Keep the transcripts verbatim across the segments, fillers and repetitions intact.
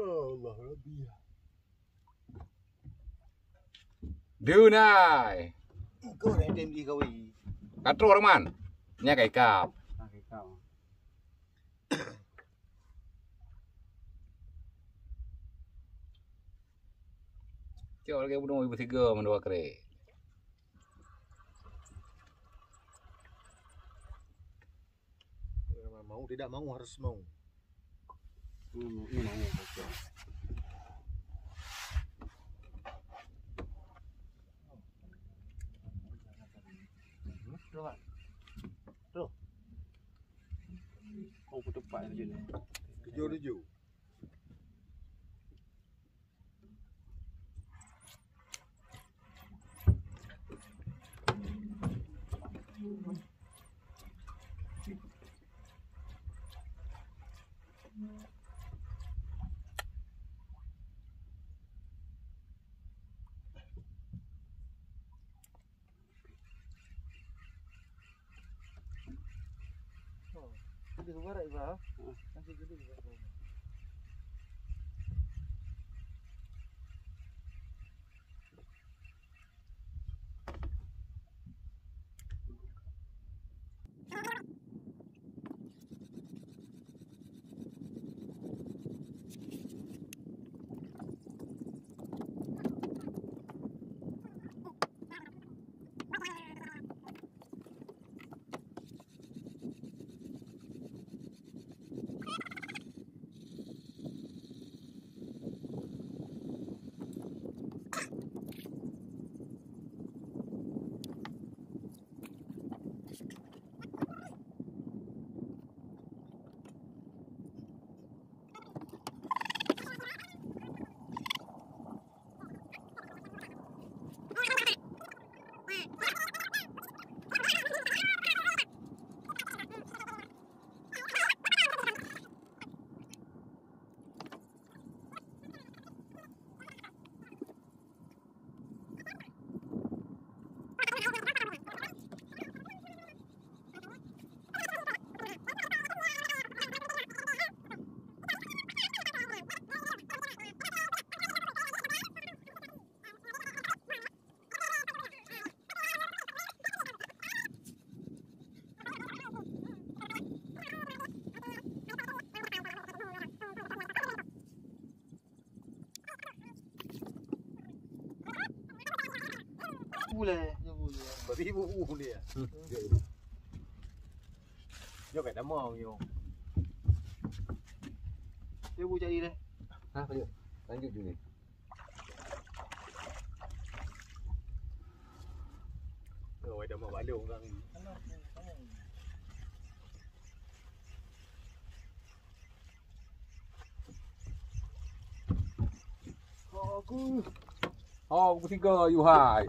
Allah Rabbi. Dunai. Kau dah dem di kau ini. Katro Rahman. Nya kai kap. Kai kap. Kau lagi bunuh ibu tiga mendua kere. Mau tidak mau harus mau. Ini mau betul. Tuh. Tuh. Kau putus pak ini. Kejo-kejo. Keluar iba, nanti jadi juga. Boleh, beri ibu boleh ya. Jauh kayak damau yo. Ibu cari deh. Hah, lanjut, lanjut dulu. Kalau ada mau balik orang ini. Oh aku, oh aku tiga yuhai.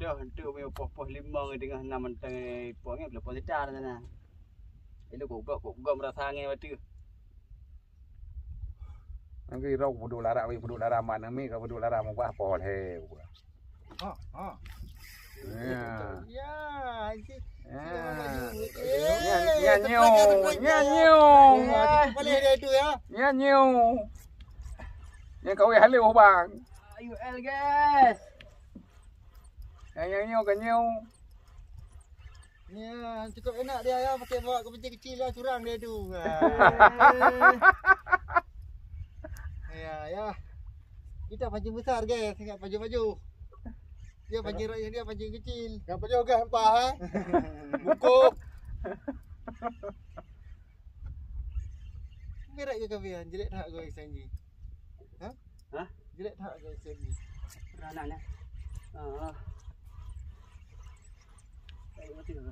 Dah hentu punya popoh lima dengan enam mentang puang ni belum sedar sana. Elok kau buat kau gom rasa angin batu. Anggi rau bodoh lara, bodoh lara mana ni kau bodoh lara mau buat pohon heh. Ha ha. Ya. Ya. Ya nyau, ya nyau. Boleh dia itu ya. Ya nyau. Yang kau yang halau bang. Ayu elgas. Yang ni orang nyau. Ya, cukup enak dia ya, pakai bawa ke penting kecil lah curang dia tu. Ya, ya. Kita pancing besar guys, enggak pancing-pancing. Dia pancing rakyat dia pancing kecil. Enggak pancing gas empah eh. Bungkuk. Berat je kawan, jelek tak kau sanji. Ha? Ha? Jelek tak kau sanji. Beranak lah. Ha. Mati dah.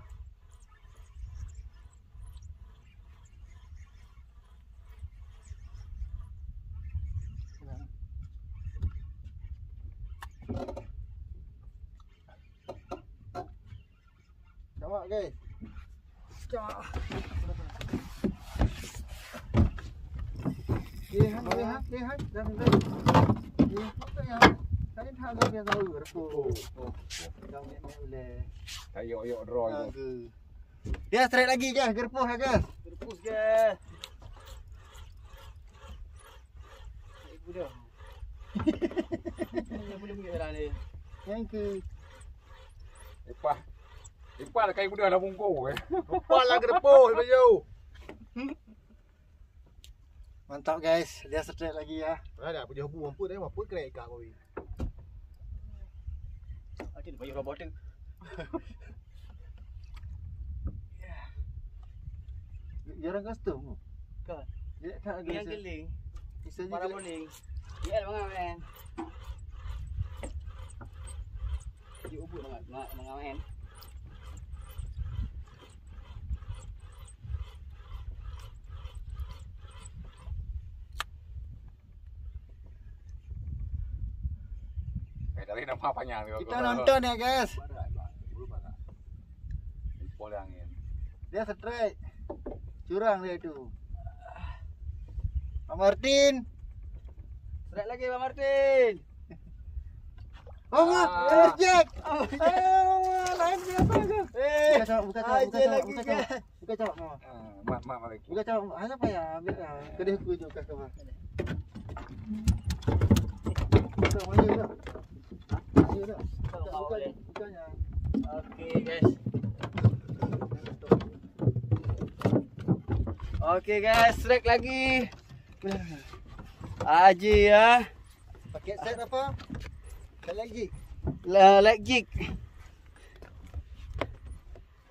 Oke. Lihat, lihat, lihat, dan dan. Lihat foto yang saya tahu dia tahu. Oh, oh. Jangan memulai. Ayo, ayo, roy. Dia straight lagi je, gerpus aja. Gerpus je. Ibu dah. Yang boleh pergi dah ni. Thank you. Ipah. Ipah dah kayu dah dah bungkuk. Ipah lah gerpus baju. Mantap guys, dia straight lagi ya. Ada punya hubung mampu dah mampu kena ikat kau ni. Akhir bayu robotik. Jarang custom kan. Dia tak ada yang geling. Bisa juga paraboling. Dia bangang kan. Dia ubut banget, bangang kan. Eh dari nampak panjang juga. Kita nonton ya guys. Boleh angin. Dia straight. Curang dia itu. Pak Martin. Straight lagi Pak Martin. Oh, ah. Jack. Oh, lain siapa tu? Eh, buka cawak, buka cawak, buka cawak, buka cawak mau. Mak, mak lagi. Buka cawak, hanya apa ya? Ambil lah. Kedai aku juga kau. Buka maju tak? Maju tak? Buka ni, bukanya. Okay guys. Okey guys, strike lagi. Aji ya. Pakai set apa? Light jig. Light jig.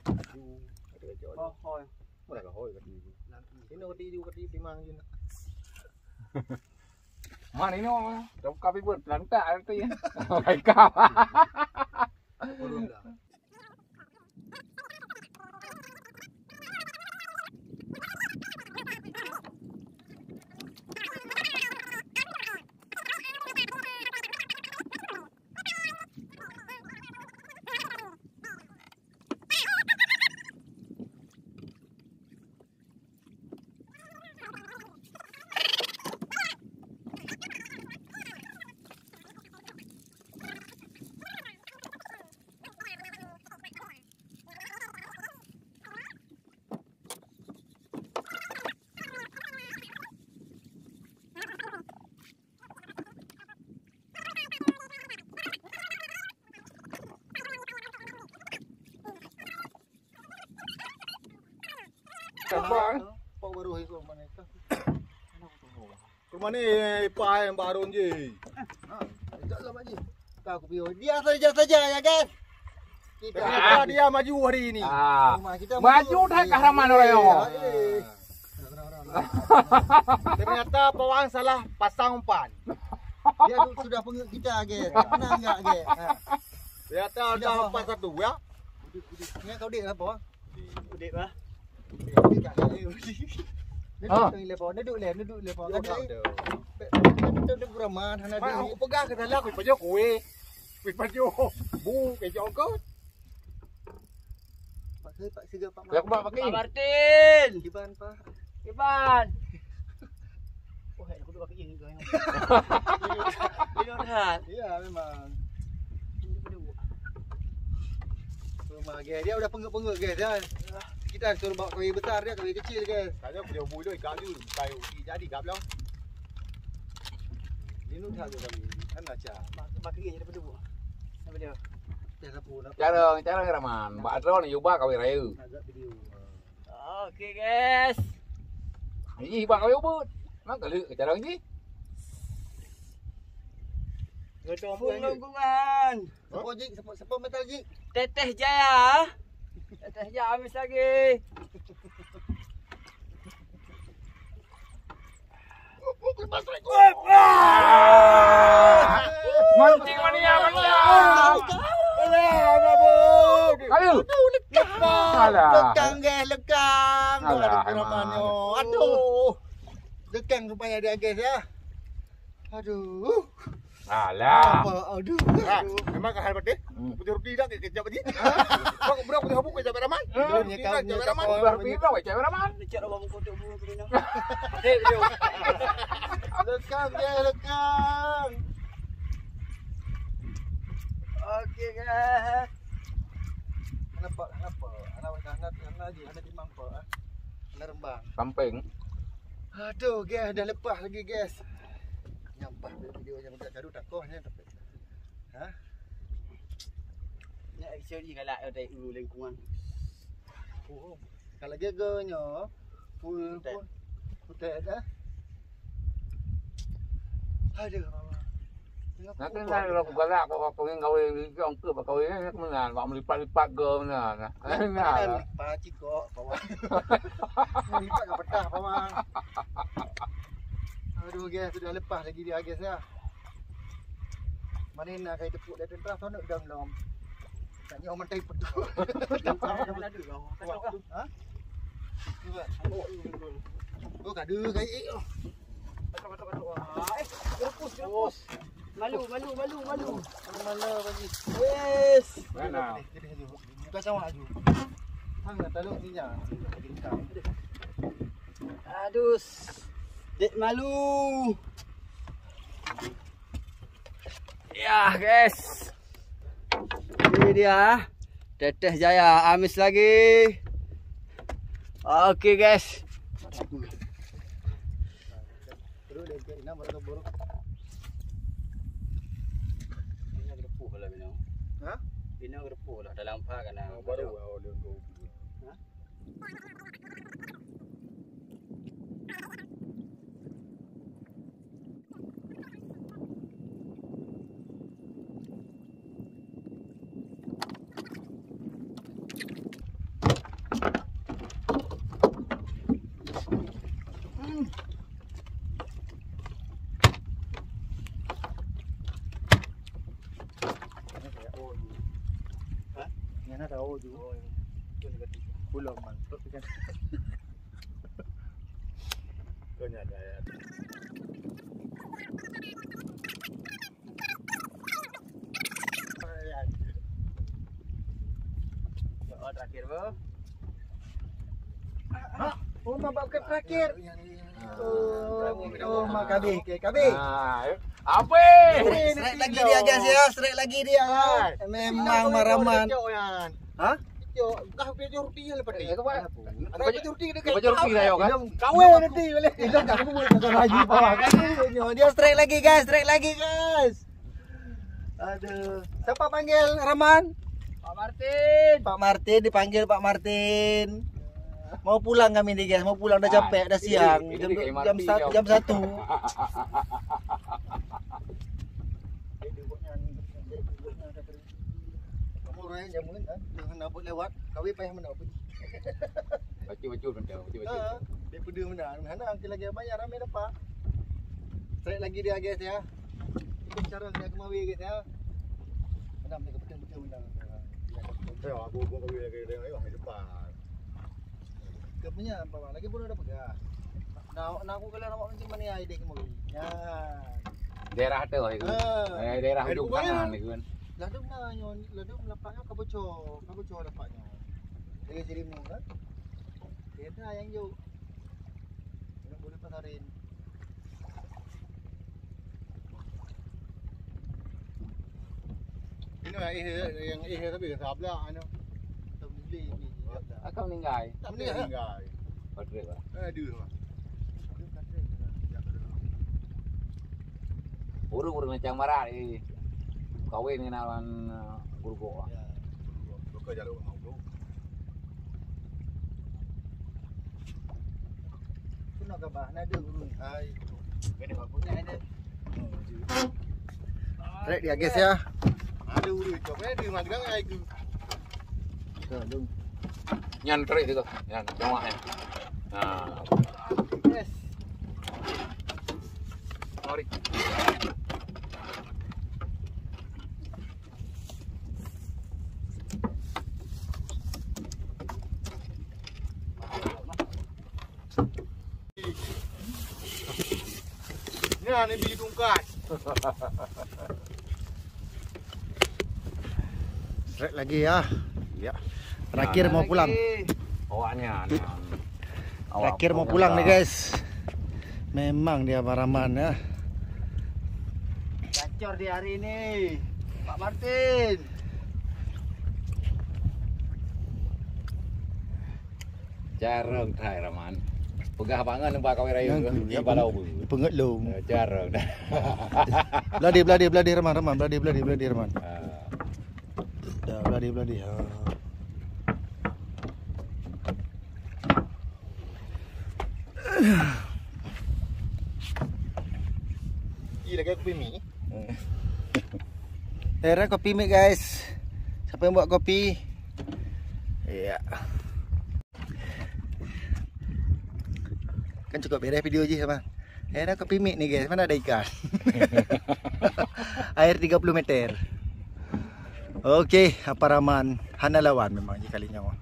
Aduh, ada jauh. Oh, hoi. Mana ke hoi tadi? Ini tadi juga tadi memang je nak. Mana ini orang? Dah buka pipa pelantak tu ya. Pakai kap. Abang, pak baru hai kau mana itu? Kau mana pak yang baru je? Jatlah maju. Kau piu. Dia saja saja ya guys. Kita dia maju hari ini. Maju dah kahraman orang. Ternyata pawang salah pasang umpan. Dia sudah pengen kita guys. Pernah enggak guys? Ternyata dah umpan satu ya. Ni kau dek apa? Dek lah. Ah, lepas ni duduk leh, ni duduk lepas. Kita duduk ramah, hana dia. Aku pegang ke dalam, aku pejau kowe. Aku pejau, bu, pejau kau. Pakai pak segak pak. Aku bawa pakai. Pak Martin, kiban pak. Kiban. Oh, aku duduk pakai ini kau. Lihat, lihat. Ya, memang. Rumah dia, dia sudah pengguk-pengguk guys. Kita suruh bawa kayu besar dia, kayu kecil guys. Kalau dia boleh kayu, kayu jadi gablang. Minum tak juga kami. Kan macam pakai je daripada buah. Sampai dia. Jangan pula. Jangan, jangan Rahman. Bak drone ni ubah kayu raya. Agak video. Okey guys. Ini bak kayu but. Nak ke lek cara ni? Gedong lungkungan. Apa jik siapa metal jik? Teteh Jaya. Teteh Jaya habis lagi. Mancing mania mania. Alah, babuk. Aduh, lekang. Lekang guys, lekang. Aduh, kerapannya. Aduh. Lekang rupanya dia guys ya. Aduh. Alah. Aduh. Memang kahal betul. Punya rupi dah kejap tadi. Kau berapa punya habuk kejap ramai. Oke guys. Kenapa kenapa? Anak ada di Mampang. Anak Rembang. Samping. Aduh guys, dah lepas lagi guys. Nyampah video yang tak kadu takohnya tapi. Hah? Nak actually galak dari ulu lengkungan. Oh, kalau gegonya full full putih dah. Aduh mama. Nak kena kalau galak kau kau yang kau yang angka kau yang mana? Kau melipat-lipat ke mana? Nah, paci kok kau. Melipat ke petah kau. Aduh guys, sudah lepas lagi dia guys ya. Mana nak kait tepuk dia tentera tu nak dam-dam. Tak ni orang tai betul. Tak ada ada dong. Ha? Cuba. Oh, kadu kai. Patok patok patok. Eh, terus terus. Malu malu malu malu. Mana bagi. Yes. Mana? Buka cawak aju. Hang taluk dia. Aduh. Dek malu. Ya, guys. Ini dia. Teteh Jaya amis lagi. Oke, guys. Dalam baru pulau mantap kan. Punya ada ya. Oh, terakhir, Bu. Ah, oh, mabak ke terakhir. Oh, oh, makabih, ke kabih. Ah, apa? Straight lagi dia guys ya, straight lagi dia. Memang maraman. Hah? Yo, kau pergi rutin lepas ni. Kau pergi rutin dekat. Kau pergi rutin dah yo kan. Kau nanti boleh. Itu tak aku boleh kata lagi bawah kan. Dia straight lagi guys, straight lagi guys. Aduh. Siapa panggil Rahman? Pak Martin. Pak Martin dipanggil Pak Martin. Mau pulang kami ni guys, mau pulang dah capek dah siang. Jam satu jam satu. Orang yang mungkin kan nak buat lewat kawin payah mana pergi. Baca-baca benda, baca-baca. Daripada mana, mana angkat lagi banyak ramai dapat. Straight lagi dia guys ya. Itu cara dia kemawi guys ya. Madam dia betul-betul undang. Saya aku pun kawin lagi dia ayo hari depan. Kepunya apa lagi pun ada pegang. Nak nak aku kalau nak macam mana ai dia kemawi. Ya. Daerah tu itu. Eh daerah hidung kanan ni kan. Ladung lah nyon, ladung lapaknya kabocor, kabocor lapaknya. Dia jadi murah. Dia tu yang jauh. Tidak boleh pasarin. Ini yang eh yang tapi dah sabla, ano. Tabli ni. Akak meninggal. Tak meninggal. Padre lah. Aduh lah. Burung-burung macam marah ni. Kawin dengan awan gurgo. Ya. Gurgo jalur mau gurgo. Kuno ke bahana dia guru. Hai. Gede bakunya ini. Trek dia guys ya. Ada uru coba di magang ai tu. Tuh, dong. Nyan trek itu, nyan jawanya. Nah. Yes. Sorry. Nah, ini biji tungkat. Straight lagi ya. Ya. Terakhir nah, mau lagi. pulang. Bawaannya. Nah. Terakhir mau pulang nih guys. Memang dia Pak Rahman ya. Gacor di hari ini Pak Martin. Jarang thai Rahman. Pegah banget nampak kamera itu. Dia padau pun. Pengat lu. Jarang dah. Beladi beladi beladi Rahman Rahman beladi beladi beladi Rahman. Dah beladi beladi. Gila kayak kopi mi. Era kopi mi guys. Siapa yang buat kopi? Ya. Kan cukup beres video aja sama. Era kopi mi nih guys. Mana ada ikan? Air tiga puluh meter. Oke, apa Rahman? Hana lawan memang je kali nyawa.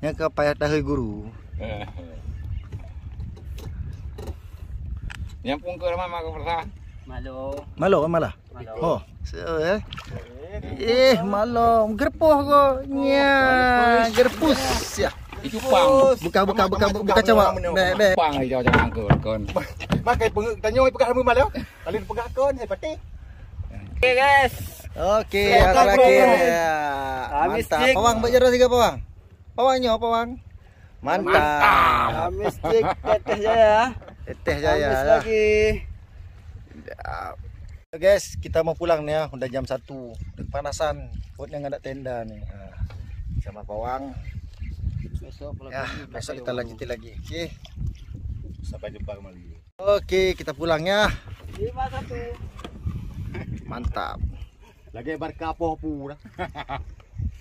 Yang ke payah tahu guru. Yang pun ke Rahman makan perasaan. Malu. Malu kan malah? Malu. Oh, so, eh. Eh, malu. Gerpoh kau. Nya, gerpus ya. Itu pang. Buka buka buka buka cawak. Be be. Pang ai cawak angkor kon. Makai pengek tanyoi pegah rambut malu. Kali pegah kon hai pati. Okey guys. Okey, terakhir ya. Mantap. Pawang buat jero tiga pawang. Pawangnya pawang. Mantap. Mistik teteh jaya. Teteh jaya lah. Lagi. So guys, kita mau pulang nih ya. Udah jam satu. Kepanasan. Buatnya nggak ada tenda nih. Sama pawang. Besok ya, besok kita lanjutin lagi. Oke. Sampai jumpa kembali. Oke, kita pulang ya. lima satu. Mantap. Lagi berkapoh pura.